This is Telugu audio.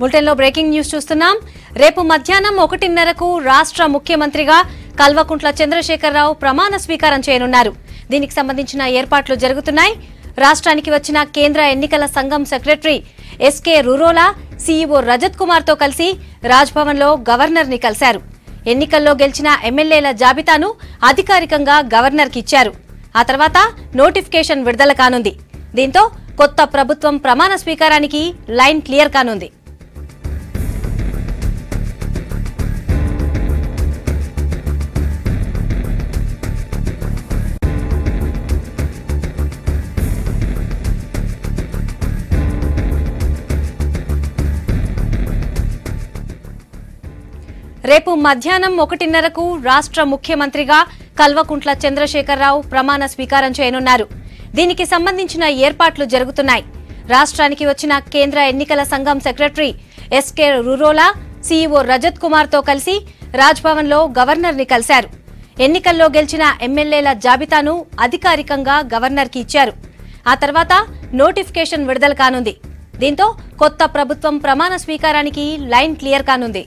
బులెటిన్లో బ్రేకింగ్ న్యూస్ చూస్తున్నాం. రేపు మధ్యాహ్నం 1:30కు రాష్ట్ర ముఖ్యమంత్రిగా కల్వకుంట్ల చంద్రశేఖర్ రావు ప్రమాణ స్వీకారం చేయనున్నారు. దీనికి సంబంధించిన ఏర్పాట్లు జరుగుతున్నాయి. రాష్ట్రానికి వచ్చిన కేంద్ర ఎన్నికల సంఘం secretary SK Rurola, CEO Rajat Kumar తో కలిసి రాజ్భవన్లో గవర్నర్ ని కలిశారు. ఎన్నికల్లో గెలిచిన ఎమ్మెల్యేల జాబితాను అధికారికంగా గవర్నర్కి ఇచ్చారు. ఆ తర్వాత నోటిఫికేషన్ విడుదల కానుంది. దీంతో కొత్త ప్రభుత్వం ప్రమాణ స్వీకారానికి లైన్ క్లియర్ కానుంది. రేపు మధ్యాహ్నం 1:30కు రాష్ట్ర ముఖ్యమంత్రిగా కల్వకుంట్ల చంద్రశేఖర్ రావు ప్రమాణ స్వీకారం చేయనున్నారు. దీనికి సంబంధించిన ఏర్పాట్లు జరుగుతున్నాయి. రాష్ట్రానికి వచ్చిన కేంద్ర ఎన్నికల సంఘం secretary SK Rurola, CEO Rajat Kumar తో కలిసి రాజ్భవన్లో గవర్నర్ ని కలిశారు. ఎన్నికల్లో గెలిచిన ఎమ్మెల్యేల జాబితాను అధికారికంగా గవర్నర్కి ఇచ్చారు. ఆ తర్వాత నోటిఫికేషన్ విడుదల కానుంది. దీంతో కొత్త ప్రభుత్వం ప్రమాణ స్వీకారానికి లైన్ క్లియర్ కానుంది.